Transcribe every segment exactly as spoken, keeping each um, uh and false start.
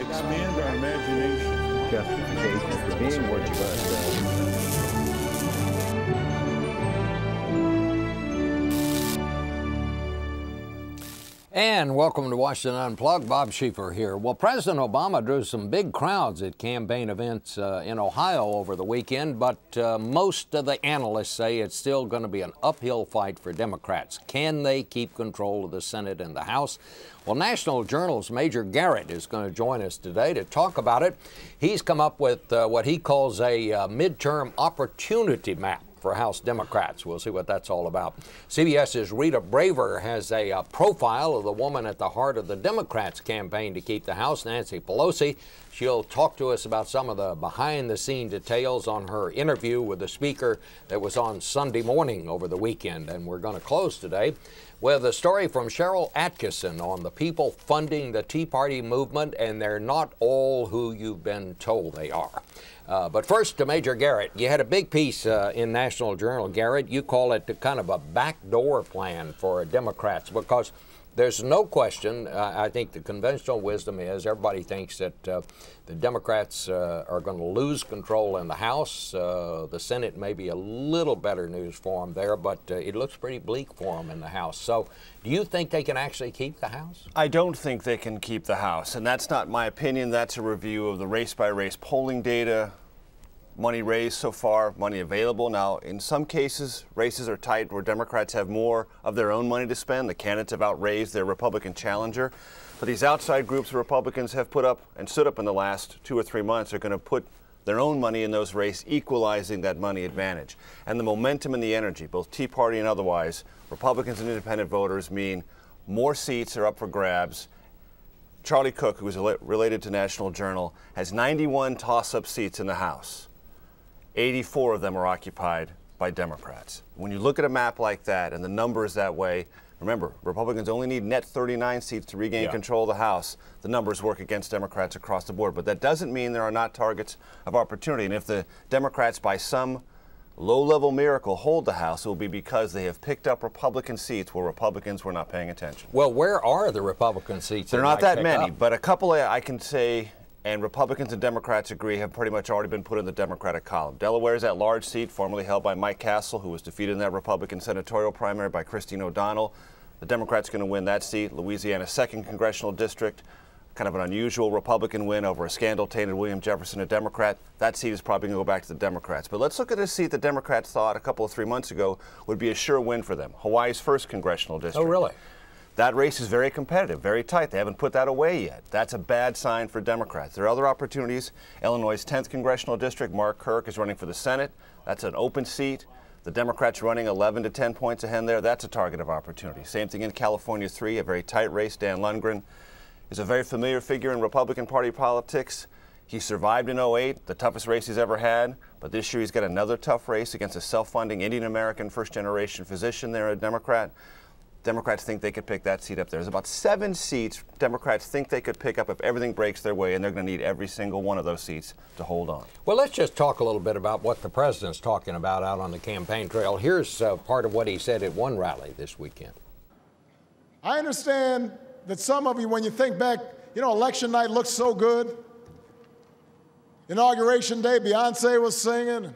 expand our imagination. Justification for being what you are. And welcome to Washington Unplugged. Bob Schieffer here. Well, President Obama drew some big crowds at campaign events uh, in Ohio over the weekend, but uh, most of the analysts say it's still going to be an uphill fight for Democrats. Can they keep control of the Senate and the House? Well, National Journal's Major Garrett is going to join us today to talk about it. He's come up with uh, what he calls a uh, midterm opportunity map for House Democrats. We'll see what that's all about. CBS's Rita Braver has a uh, profile of the woman at the heart of the Democrats' campaign to keep the House, Nancy Pelosi. She'll talk to us about some of the behind-the-scene details on her interview with the Speaker that was on Sunday morning over the weekend. And we're going to close today with a story from Sharyl Attkisson on the people funding the Tea Party movement, and they're not all who you've been told they are. Uh, but first, to Major Garrett. You had a big piece uh, in National Journal, Garrett. You call it the kind of a backdoor plan for Democrats, because there's no question, uh, I think the conventional wisdom is everybody thinks that uh, the Democrats uh, are going to lose control in the House. Uh, the Senate may be a little better news for them there, but uh, it looks pretty bleak for them in the House. So do you think they can actually keep the House? I don't think they can keep the House, and that's not my opinion. That's a review of the race-by-race polling data, money raised so far, money available. Now, in some cases, races are tight where Democrats have more of their own money to spend. The candidates have outraised their Republican challenger. But these outside groups of Republicans have put up and stood up in the last two or three months are going to put their own money in those races, equalizing that money advantage. And the momentum and the energy, both Tea Party and otherwise, Republicans and independent voters, mean more seats are up for grabs. Charlie Cook, who is related to National Journal, has ninety-one toss-up seats in the House. eighty-four of them are occupied by Democrats. When you look at a map like that and the numbers that way, remember, Republicans only need net thirty-nine seats to regain yeah. control of the House. The numbers work against Democrats across the board. But that doesn't mean there are not targets of opportunity. And if the Democrats, by some low-level miracle, hold the House, it will be because they have picked up Republican seats where Republicans were not paying attention. Well, where are the Republican seats? They're not that many, up? but a couple of, I can say, and Republicans and Democrats agree, have pretty much already been put in the Democratic column. Delaware is that large seat formerly held by Mike Castle, who was defeated in that Republican senatorial primary by Christine O'Donnell. The Democrats are going to win that seat. Louisiana's second congressional district, kind of an unusual Republican win over a scandal-tainted William Jefferson, a Democrat. That seat is probably going to go back to the Democrats. But let's look at this seat the Democrats thought a couple of three months ago would be a sure win for them, Hawaii's first congressional district. Oh, really? That race is very competitive, very tight. They haven't put that away yet. That's a bad sign for Democrats. There are other opportunities. Illinois' tenth congressional district, Mark Kirk is running for the Senate. That's an open seat. The Democrats running eleven to ten points ahead there. That's a target of opportunity. Same thing in California three, a very tight race. Dan Lundgren is a very familiar figure in Republican Party politics. He survived in oh eight, the toughest race he's ever had, but this year he's got another tough race against a self-funding Indian-American first-generation physician there, a Democrat. Democrats think they could pick that seat up there. There's about seven seats Democrats think they could pick up if everything breaks their way, and they're going to need every single one of those seats to hold on. Well, let's just talk a little bit about what the president's talking about out on the campaign trail. Here's uh, part of what he said at one rally this weekend. I understand that some of you, when you think back, you know, election night looked so good. Inauguration day, Beyonce was singing.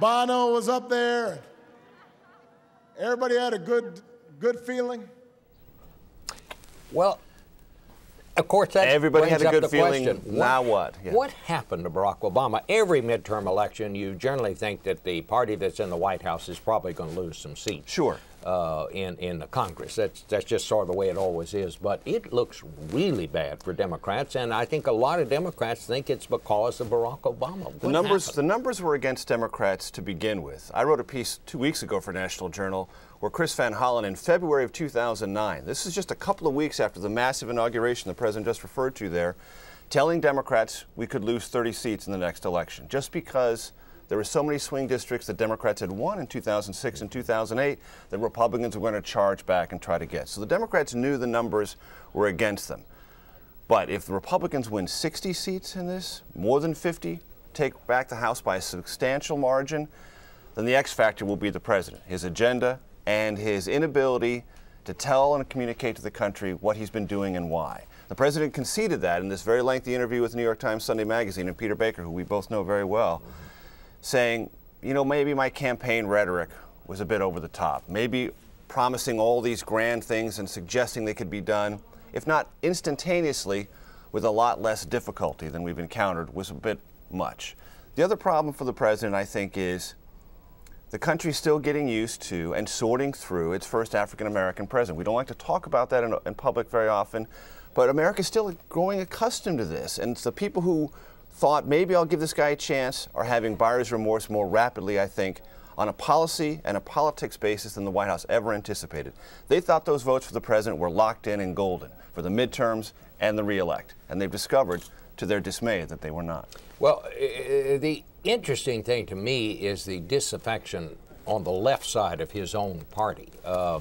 Bono was up there. Everybody had a good good feeling? Well, of course, that everybody brings had a good feeling. Question. Now what? What, yeah. what happened to Barack Obama? Every midterm election, you generally think that the party that's in the White House is probably going to lose some seats. Sure. Uh, in in the Congress, that's that's just sort of the way it always is. But it looks really bad for Democrats, and I think a lot of Democrats think it's because of Barack Obama. What the numbers happened? The numbers were against Democrats to begin with. I wrote a piece two weeks ago for National Journal where Chris Van Hollen, in February of two thousand nine, this is just a couple of weeks after the massive inauguration the president just referred to there, telling Democrats we could lose thirty seats in the next election just because there were so many swing districts that Democrats had won in two thousand six and two thousand eight that Republicans were going to charge back and try to get. So the Democrats knew the numbers were against them. But if the Republicans win sixty seats in this, more than fifty, take back the House by a substantial margin, then the X factor will be the president, his agenda, and his inability to tell and communicate to the country what he's been doing and why. The The president conceded that in this very lengthy interview with the New York Times, Sunday Magazine, and Peter Baker, who we both know very well, mm-hmm. saying, you know, maybe my campaign rhetoric was a bit over the top, maybe promising all these grand things and suggesting they could be done, if not instantaneously, with a lot less difficulty than we've encountered, was a bit much. The other problem for the president, I think, is the country's still getting used to and sorting through its first African-American president. We don't like to talk about that in, in public very often, but America's still growing accustomed to this, and it's the people who thought, maybe I'll give this guy a chance, are having buyer's remorse more rapidly, I think, on a policy and a politics basis than the White House ever anticipated. They thought those votes for the president were locked in and golden for the midterms and the reelect, and they've discovered, to their dismay, that they were not. Well, uh, the interesting thing to me is the disaffection on the left side of his own party. Uh,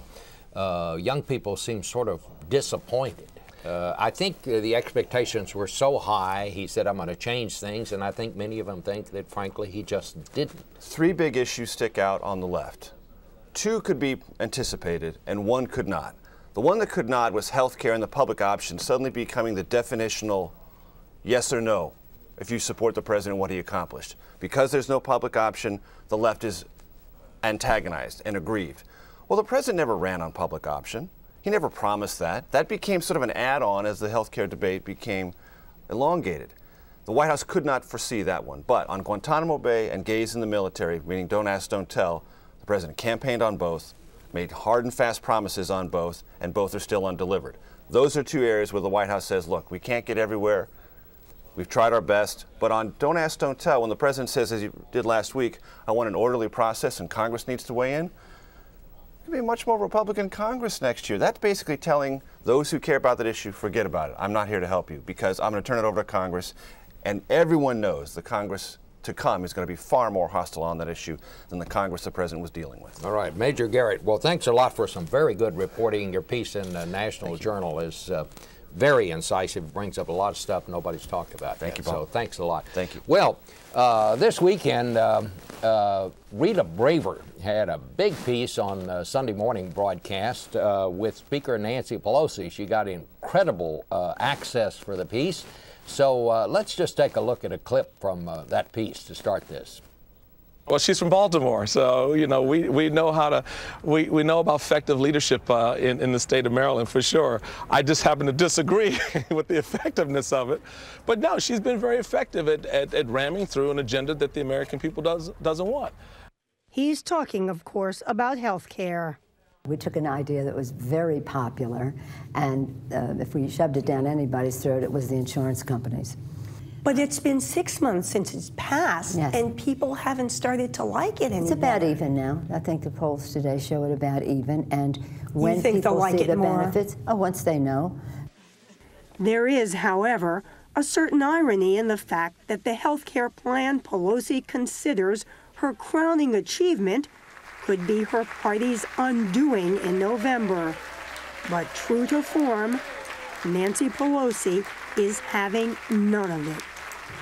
uh, young people seem sort of disappointed. Uh, I think uh, the expectations were so high, he said, I'm going to change things, and I think many of them think that, frankly, he just didn't. Three big issues stick out on the left. Two could be anticipated, and one could not. The one that could not was health care and the public option suddenly becoming the definitional yes or no if you support the president and what he accomplished. Because there's no public option, the left is antagonized and aggrieved. Well, the president never ran on public option. He never promised that. That became sort of an add-on as the health care debate became elongated. The White House could not foresee that one. But on Guantanamo Bay and gays in the military, meaning don't ask, don't tell, the president campaigned on both, made hard and fast promises on both, and both are still undelivered. Those are two areas where the White House says, look, we can't get everywhere. We've tried our best. But on don't ask, don't tell, when the president says, as he did last week, I want an orderly process and Congress needs to weigh in, it'll be a much more Republican Congress next year. That's basically telling those who care about that issue, forget about it. I'm not here to help you because I'm going to turn it over to Congress. And everyone knows the Congress to come is going to be far more hostile on that issue than the Congress the president was dealing with. All right, Major Garrett, well, thanks a lot for some very good reporting. Your piece in the National Journal is uh, very incisive, brings up a lot of stuff nobody's talked about. Thank you, Bob. So thanks a lot. Thank you. Well, uh, this weekend, uh, uh, Rita Braver had a big piece on uh, Sunday morning broadcast uh, with Speaker Nancy Pelosi. She got incredible uh, access for the piece. So uh, let's just take a look at a clip from uh, that piece to start this. Well, she's from Baltimore, so, you know, we, we know how to, we, we know about effective leadership uh, in, in the state of Maryland, for sure. I just happen to disagree with the effectiveness of it. But no, she's been very effective at, at, at ramming through an agenda that the American people does, doesn't want. He's talking, of course, about health care. We took an idea that was very popular, and uh, if we shoved it down anybody's throat, it was the insurance companies. But it's been six months since it's passed, yes. And people haven't started to like it anymore. It's about even now. I think the polls today show it about even, and when you think people they'll like see it the more. Benefits, oh, once they know. There is, however, a certain irony in the fact that the health care plan Pelosi considers her crowning achievement could be her party's undoing in November. But true to form, Nancy Pelosi is having none of it.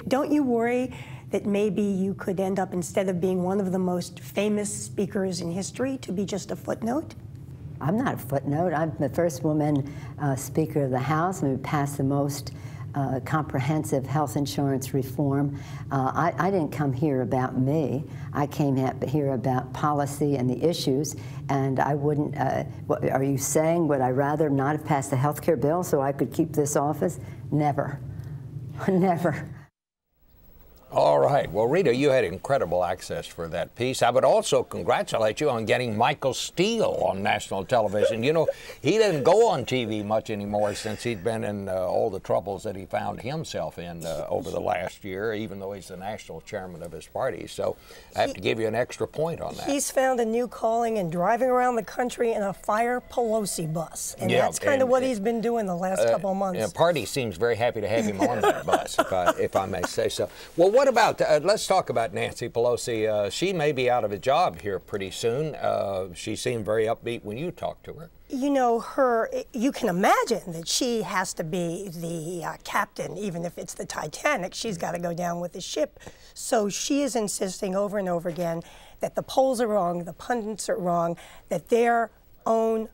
Don't you worry that maybe you could end up, instead of being one of the most famous speakers in history, to be just a footnote? I'm not a footnote. I'm the first woman uh, Speaker of the House, and we passed the most uh, comprehensive health insurance reform. Uh, I, I didn't come here about me. I came here about policy and the issues, and I wouldn't, uh, what, are you saying would I rather not have passed the health care bill so I could keep this office? Never. Never. All right. Well, Rita, you had incredible access for that piece. I would also congratulate you on getting Michael Steele on national television. You know, he didn't go on T V much anymore since he'd been in uh, all the troubles that he found himself in uh, over the last year, even though he's the national chairman of his party. So I have he, to give you an extra point on that. He's found a new calling in driving around the country in a fire Pelosi bus. And yeah, that's kind and, of what and, he's been doing the last uh, couple of months. The party seems very happy to have him on that bus, if I, if I may say so. Well, what What about, uh, let's talk about Nancy Pelosi. Uh, she may be out of a job here pretty soon. Uh, she seemed very upbeat when you talked to her. You know, her, you can imagine that she has to be the uh, captain, even if it's the Titanic. She's got to go down with the ship. So she is insisting over and over again that the polls are wrong, the pundits are wrong, that their own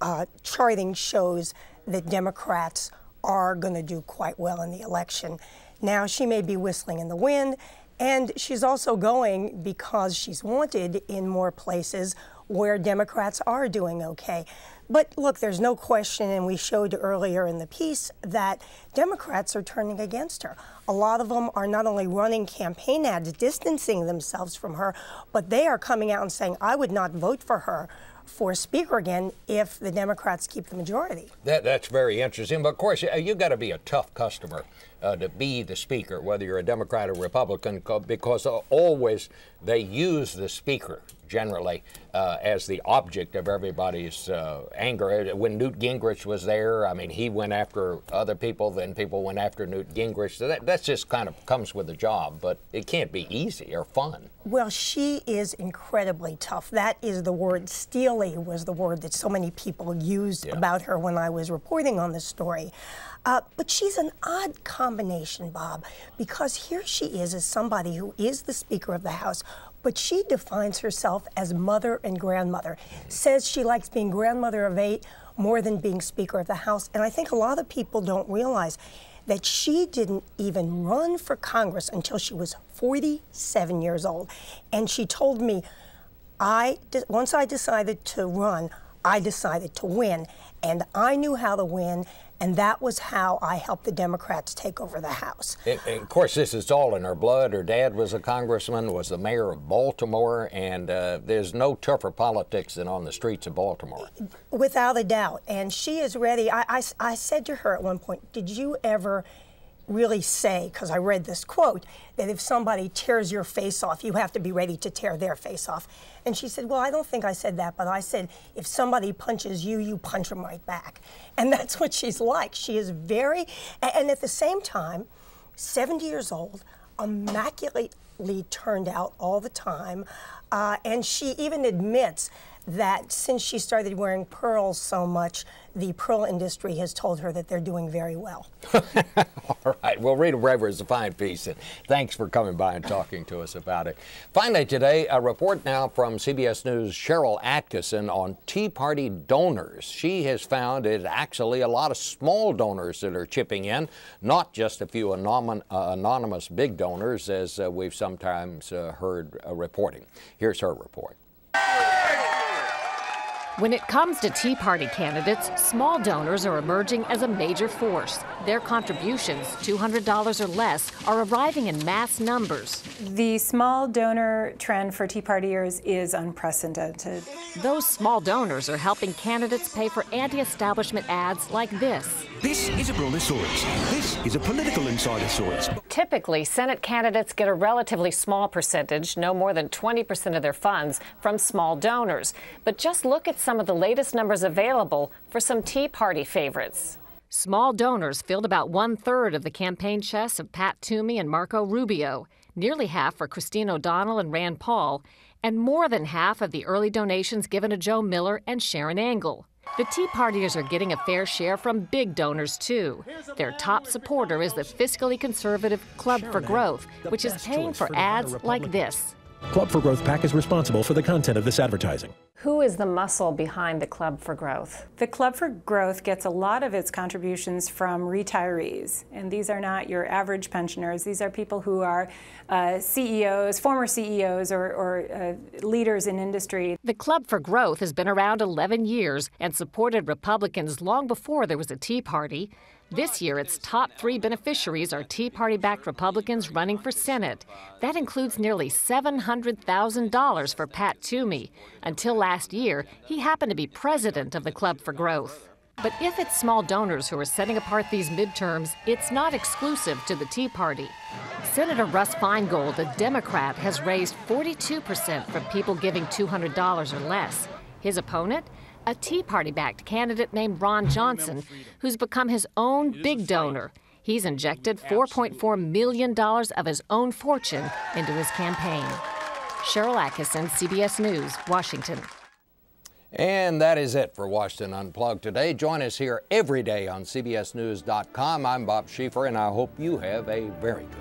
uh, charting shows that Democrats are going to do quite well in the election. Now, she may be whistling in the wind, and she's also going because she's wanted in more places where Democrats are doing okay. But look, there's no question, and we showed earlier in the piece, that Democrats are turning against her. A lot of them are not only running campaign ads, distancing themselves from her, but they are coming out and saying, I would not vote for her for speaker again if the Democrats keep the majority. That, that's very interesting. But of course, you've got to be a tough customer uh, to be the speaker, whether you're a Democrat or Republican, because always they use the speaker generally uh, as the object of everybody's uh, anger. When Newt Gingrich was there, I mean, he went after other people, then people went after Newt Gingrich. So that, that just kind of comes with the job, but it can't be easy or fun. Well, she is incredibly tough. That is the word. Steely was the word that so many people used yeah. about her when I was reporting on this story. Uh, but she's an odd combination, Bob, because here she is as somebody who is the Speaker of the House, but she defines herself as mother and grandmother, says she likes being grandmother of eight more than being Speaker of the House. And I think a lot of people don't realize that she didn't even run for Congress until she was forty-seven years old. And she told me, I, once I decided to run, I decided to win. And I knew how to win. And that was how I helped the Democrats take over the House. It, of course, this is all in her blood. Her dad was a congressman, was the mayor of Baltimore, and uh, there's no tougher politics than on the streets of Baltimore. Without a doubt. And she is ready. I, I, I said to her at one point, did you ever really say, because I read this quote, that if somebody tears your face off, you have to be ready to tear their face off. And she said, well, I don't think I said that, but I said, if somebody punches you, you punch them right back. And that's what she's like. She is very, and at the same time, seventy years old, immaculately turned out all the time. Uh, and she even admits that since she started wearing pearls so much, the pearl industry has told her that they're doing very well. All right. Well, Rita Braver is a fine piece, and thanks for coming by and talking to us about it. Finally today, a report now from C B S News' Sharyl Attkisson on Tea Party donors. She has found it actually a lot of small donors that are chipping in, not just a few anom uh, anonymous big donors, as uh, we've sometimes uh, heard uh, reporting. Here's her report. When it comes to Tea Party candidates, small donors are emerging as a major force. Their contributions, two hundred dollars or less, are arriving in mass numbers. The small donor trend for Tea Partiers is unprecedented. Those small donors are helping candidates pay for anti-establishment ads like this. This is a brawlersaurus. This is a political insidersaurus. Typically, Senate candidates get a relatively small percentage, no more than twenty percent of their funds, from small donors. But just look at some some of the latest numbers available for some Tea Party favorites. Small donors filled about one-third of the campaign chests of Pat Toomey and Marco Rubio, nearly half for Christine O'Donnell and Rand Paul, and more than half of the early donations given to Joe Miller and Sharon Angle. The Tea Partiers are getting a fair share from big donors, too. Their top supporter is the fiscally conservative Club for Growth, which is paying for ads like this. Club for Growth PAC is responsible for the content of this advertising. Who is the muscle behind the Club for Growth? The Club for Growth gets a lot of its contributions from retirees. And these are not your average pensioners. These are people who are uh, C E Os, former C E Os, or, or uh, leaders in industry. The Club for Growth has been around eleven years and supported Republicans long before there was a Tea Party. This year, its top three beneficiaries are Tea Party-backed Republicans running for Senate. That includes nearly seven hundred thousand dollars for Pat Toomey. Until last year, he happened to be president of the Club for Growth. But if it's small donors who are setting apart these midterms, it's not exclusive to the Tea Party. Senator Russ Feingold, a Democrat, has raised forty-two percent from people giving two hundred dollars or less. His opponent? A Tea Party-backed candidate named Ron Johnson, who's become his own big donor. He's injected four point four million dollars of his own fortune into his campaign. Sharyl Attkisson, C B S News, Washington. And that is it for Washington Unplugged today. Join us here every day on C B S News dot com. I'm Bob Schieffer, and I hope you have a very good day.